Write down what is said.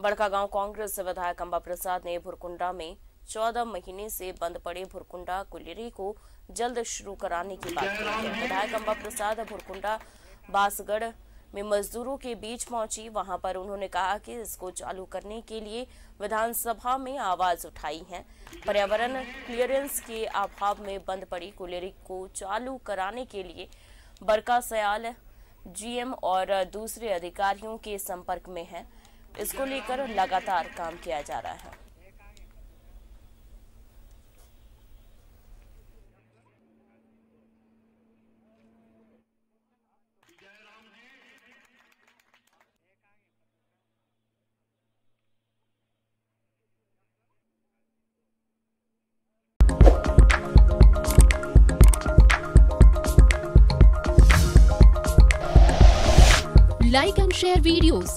बड़का गांव कांग्रेस विधायक अम्बा प्रसाद ने भुरकुंडा में 14 महीने से बंद पड़े भुरकुंडा कोलियरी को जल्द शुरू कराने की बात की। विधायक अम्बा प्रसाद भुरकुंडा बासगढ़ में मजदूरों के बीच पहुंची। वहां पर उन्होंने कहा कि इसको चालू करने के लिए विधानसभा में आवाज उठाई है। पर्यावरण क्लियरेंस के अभाव में बंद पड़ी कोलियरी को चालू कराने के लिए बरका सयाल GM और दूसरे अधिकारियों के संपर्क में है। इसको लेकर लगातार काम किया जा रहा है। Like and share videos,